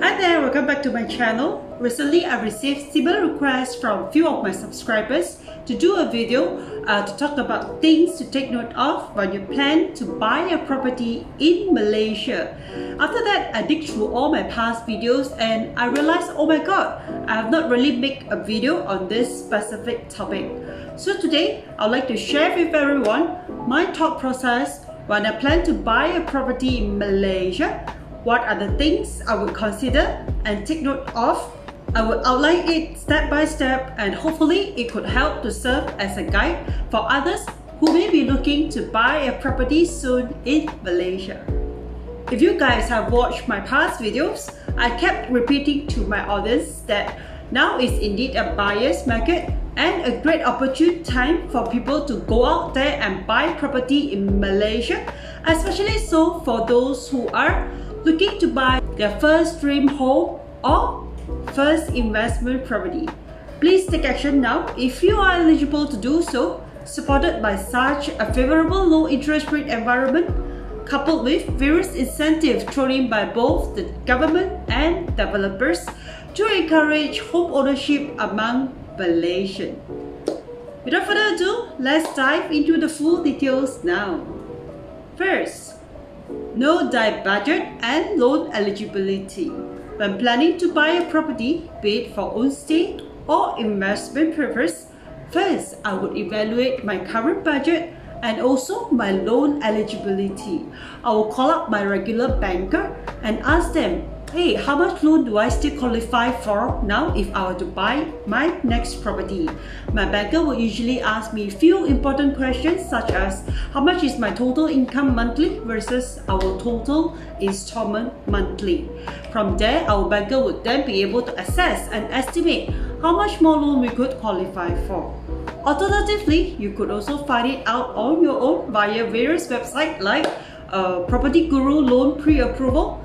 Hi there, welcome back to my channel. Recently, I received similar requests from few of my subscribers to do a video to talk about things to take note of when you plan to buy a property in Malaysia. After that, I dig through all my past videos and I realized, oh my god, I have not really made a video on this specific topic. So today, I'd like to share with everyone my thought process when I plan to buy a property in Malaysia. What are the things I would consider and take note of? I would outline it step by step, and hopefully it could help to serve as a guide for others who may be looking to buy a property soon in Malaysia. If you guys have watched my past videos, I kept repeating to my audience that now is indeed a buyer's market and a great opportune time for people to go out there and buy property in Malaysia, especially so for those who are looking to buy their first dream home or first investment property. Please take action now if you are eligible to do so, supported by such a favorable low interest rate environment, coupled with various incentives thrown in by both the government and developers to encourage home ownership among Malaysians. Without further ado, let's dive into the full details now. First, know thy budget and loan eligibility. When planning to buy a property, be it for own stay or investment purpose, first I would evaluate my current budget and also my loan eligibility. I will call up my regular banker and ask them, hey, how much loan do I still qualify for now if I were to buy my next property? My banker will usually ask me few important questions such as how much is my total income monthly versus our total installment monthly. From there, our banker would then be able to assess and estimate how much more loan we could qualify for. Alternatively, you could also find it out on your own via various websites like Property Guru Loan Pre-Approval.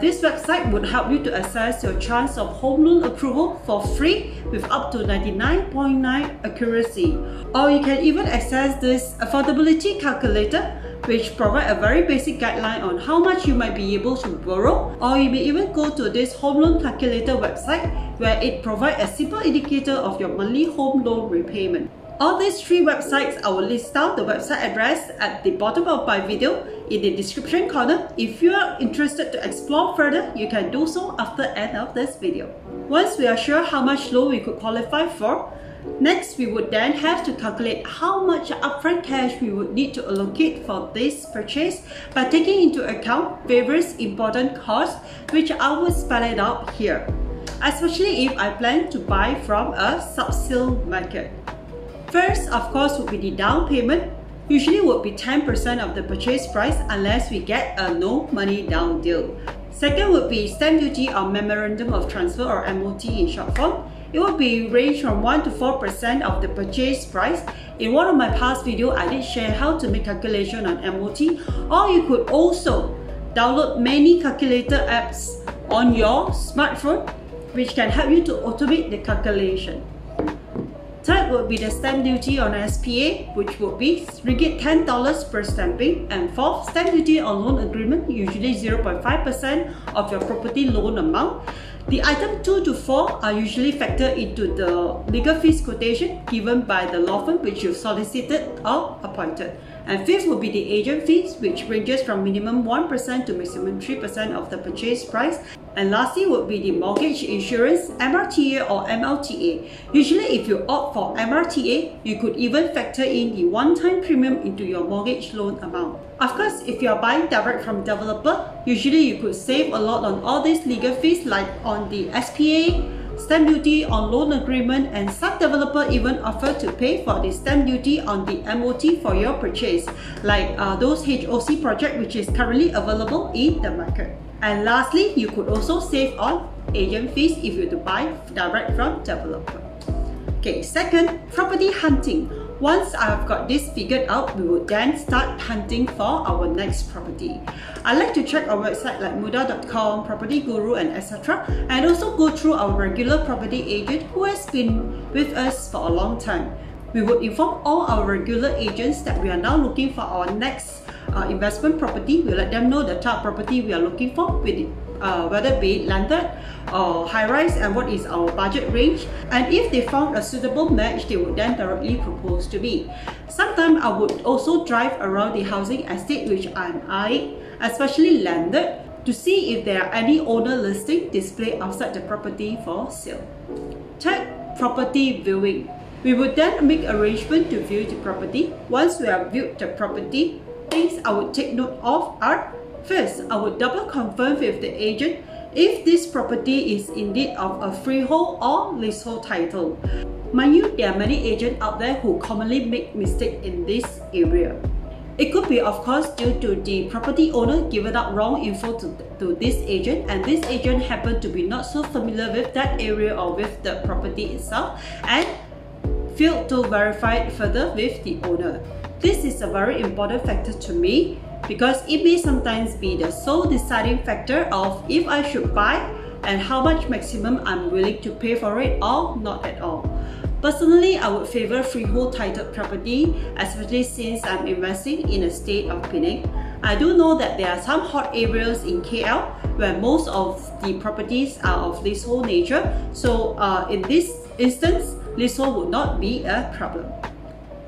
This website would help you to assess your chance of home loan approval for free with up to 99.9% accuracy. Or you can even access this affordability calculator, which provides a very basic guideline on how much you might be able to borrow. Or you may even go to this home loan calculator website, where it provides a simple indicator of your monthly home loan repayment. All these three websites, I will list down the website address at the bottom of my video in the description corner. If you are interested to explore further, you can do so after the end of this video. Once we are sure how much loan we could qualify for, next we would then have to calculate how much upfront cash we would need to allocate for this purchase by taking into account various important costs, which I will spell it out here, especially if I plan to buy from a sub-sale market. First, of course, would be the down payment. Usually would be 10% of the purchase price unless we get a no money down deal. Second would be stamp duty or memorandum of transfer, or MOT in short form. It would be range from 1 to 4% of the purchase price. In one of my past videos, I did share how to make calculation on MOT, or you could also download many calculator apps on your smartphone which can help you to automate the calculation. Third would be the stamp duty on SPA, which would be ringgit $10 per stamping. And fourth, stamp duty on loan agreement, usually 0.5% of your property loan amount. The item 2 to 4 are usually factored into the legal fees quotation given by the law firm which you've solicited or appointed. And fifth would be the agent fees, which ranges from minimum 1% to maximum 3% of the purchase price. And lastly would be the mortgage insurance, MRTA or MLTA. Usually if you opt for MRTA, you could even factor in the one-time premium into your mortgage loan amount. Of course, if you are buying direct from developer, usually you could save a lot on all these legal fees like on the SPA, stamp duty on loan agreement, and some developer even offer to pay for the stamp duty on the MOT for your purchase, like those HOC project which is currently available in the market. And lastly, you could also save on agent fees if you were to buy direct from developer. Okay, second, property hunting. Once I've got this figured out, we would then start hunting for our next property. I like to check our website like muda.com, Property Guru, and etc. and also go through our regular property agent who has been with us for a long time. We would inform all our regular agents that we are now looking for our next investment property, we let them know the type of property we are looking for, with whether be it landed or high-rise, and what is our budget range. And if they found a suitable match, they would then directly propose to me. Sometimes I would also drive around the housing estate which I'm eyeing, especially landed, to see if there are any owner listing displayed outside the property for sale. Third, property viewing. We would then make arrangement to view the property. Once we have viewed the property, things I would take note of are: first, I would double confirm with the agent if this property is indeed of a freehold or leasehold title. Mind you, there are many agents out there who commonly make mistakes in this area. It could be, of course, due to the property owner giving out wrong info to this agent, and this agent happened to be not so familiar with that area or with the property itself, and failed to verify it further with the owner. This is a very important factor to me, because it may sometimes be the sole deciding factor of if I should buy and how much maximum I'm willing to pay for it or not at all. Personally, I would favor freehold titled property, especially since I'm investing in the state of Penang. I do know that there are some hot areas in KL where most of the properties are of leasehold nature, so in this instance, leasehold would not be a problem.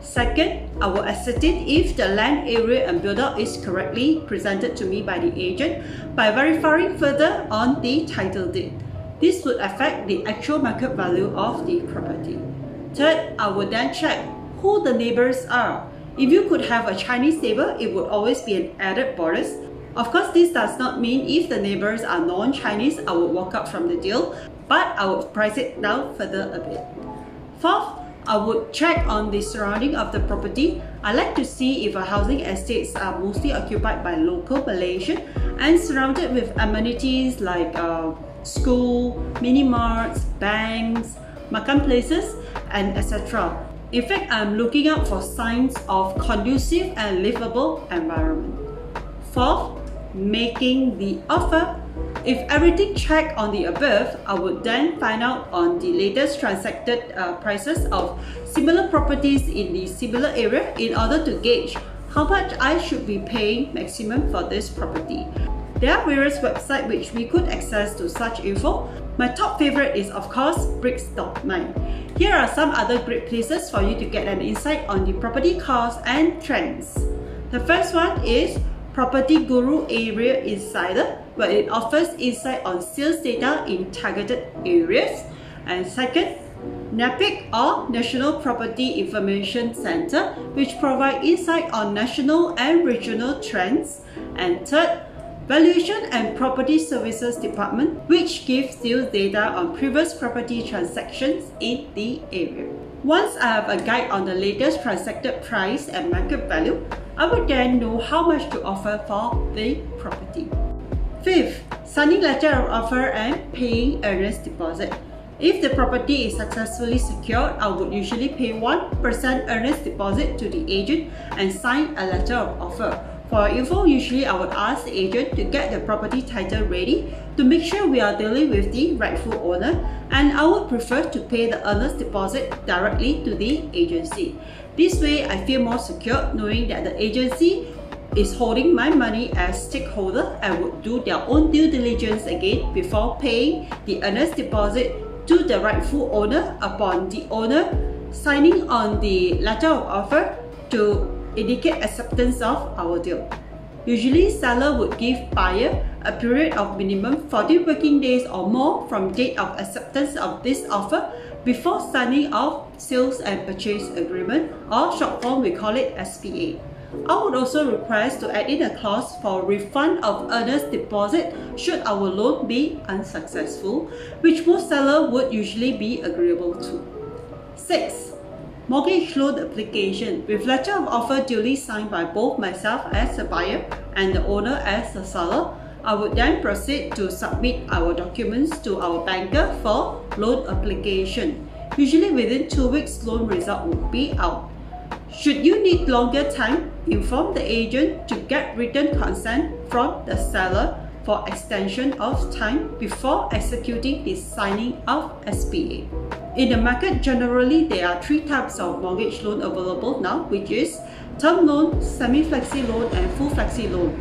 Second, I will ascertain if the land area and build-up is correctly presented to me by the agent by verifying further on the title deed. This would affect the actual market value of the property. Third, I would then check who the neighbors are. If you could have a Chinese neighbor, it would always be an added bonus. Of course, this does not mean if the neighbors are non-Chinese, I would walk out from the deal, but I would price it down further a bit. Fourth, I would check on the surrounding of the property. I like to see if our housing estates are mostly occupied by local Malaysian and surrounded with amenities like school, mini-marts, banks, makan places, and etc. In fact, I'm looking out for signs of conducive and livable environment. Fourth, making the offer. If everything checked on the above, I would then find out on the latest transacted prices of similar properties in the similar area in order to gauge how much I should be paying maximum for this property. There are various websites which we could access to such info. My top favorite is, of course, bricks.my. Here are some other great places for you to get an insight on the property costs and trends. The first one is Property Guru Area Insider, where it offers insight on sales data in targeted areas. And second, NAPIC, or National Property Information Center, which provide insight on national and regional trends. And third, Valuation and Property Services Department, which gives you data on previous property transactions in the area. Once I have a guide on the latest transacted price and market value, I would then know how much to offer for the property. Fifth, signing letter of offer and paying earnest deposit. If the property is successfully secured, I would usually pay 1% earnest deposit to the agent and sign a letter of offer. For info, usually I would ask the agent to get the property title ready to make sure we are dealing with the rightful owner, and I would prefer to pay the earnest deposit directly to the agency. This way, I feel more secure knowing that the agency is holding my money as stakeholder and would do their own due diligence again before paying the earnest deposit to the rightful owner upon the owner signing on the letter of offer to indicate acceptance of our deal. Usually, seller would give buyer a period of minimum 40 working days or more from date of acceptance of this offer before signing off sales and purchase agreement, or short form we call it SPA. I would also request to add in a clause for refund of earnest deposit should our loan be unsuccessful, which most sellers would usually be agreeable to. 6. Mortgage loan application with letter of offer duly signed by both myself as the buyer and the owner as the seller. I would then proceed to submit our documents to our banker for loan application. Usually within 2 weeks, loan result would be out. Should you need longer time, inform the agent to get written consent from the seller for extension of time before executing the signing of SPA. In the market, generally, there are 3 types of mortgage loan available now, which is term loan, semi-flexi loan, and full flexi loan.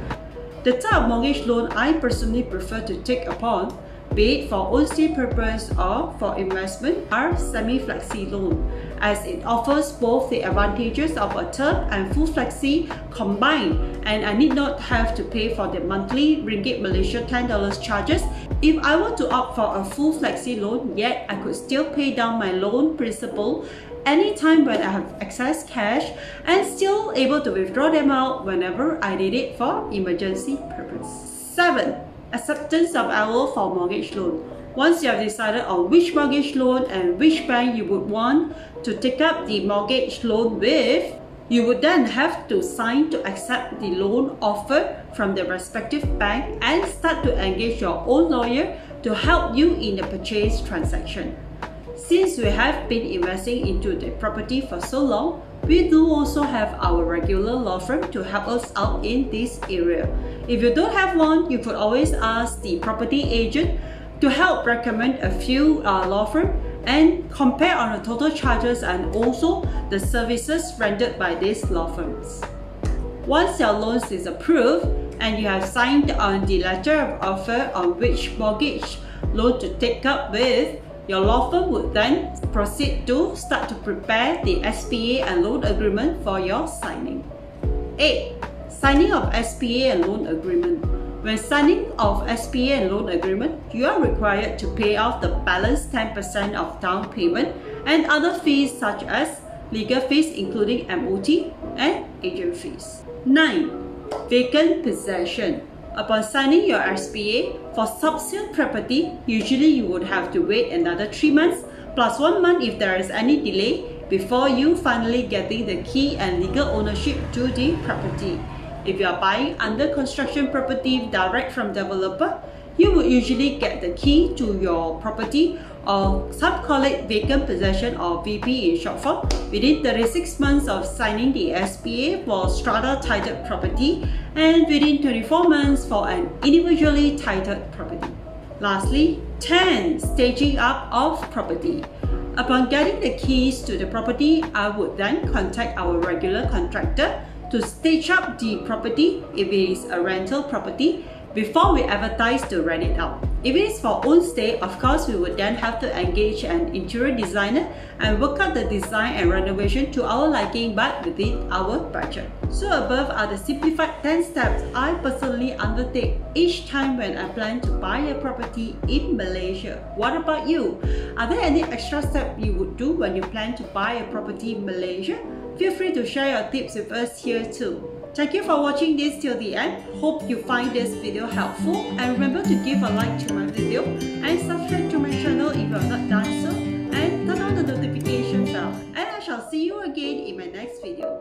The type of mortgage loan I personally prefer to take upon, be it for own-stay purpose or for investment, are semi-flexi loan, as it offers both the advantages of a term and full flexi combined, and I need not have to pay for the monthly ringgit Malaysia $10 charges. If I were to opt for a full flexi loan, yet I could still pay down my loan principal anytime when I have excess cash and still able to withdraw them out whenever I need it for emergency purpose. 7. Acceptance of LO for mortgage loan. Once you have decided on which mortgage loan and which bank you would want to take up the mortgage loan with, you would then have to sign to accept the loan offer from the respective bank and start to engage your own lawyer to help you in the purchase transaction. Since we have been investing into the property for so long, we do also have our regular law firm to help us out in this area. If you don't have one, you could always ask the property agent to help recommend a few law firm and compare on the total charges and also the services rendered by these law firms. Once your loan is approved and you have signed on the letter of offer on which mortgage loan to take up with, your law firm would then proceed to start to prepare the SPA and loan agreement for your signing. 8. Signing of SPA and loan agreement. When signing of SPA and loan agreement, you are required to pay off the balance 10% of down payment and other fees such as legal fees including MOT and agent fees. 9. Vacant possession. Upon signing your SPA for subsequent property, usually you would have to wait another 3 months plus 1 month if there is any delay before you finally getting the key and legal ownership to the property. If you are buying under construction property direct from developer, you would usually get the key to your property, or some call it vacant possession or VP in short form, within 36 months of signing the SPA for strata titled property and within 24 months for an individually titled property. Lastly, 10. Staging up of property. Upon getting the keys to the property, I would then contact our regular contractor to stage up the property if it is a rental property before we advertise to rent it out. If it is for own stay, of course, we would then have to engage an interior designer and work out the design and renovation to our liking but within our budget. So above are the simplified 10 steps I personally undertake each time when I plan to buy a property in Malaysia. What about you? Are there any extra steps you would do when you plan to buy a property in Malaysia? Feel free to share your tips with us here too. Thank you for watching this till the end. Hope you find this video helpful, and remember to give a like to my video and subscribe to my channel if you are not done so, and turn on the notification bell. And I shall see you again in my next video.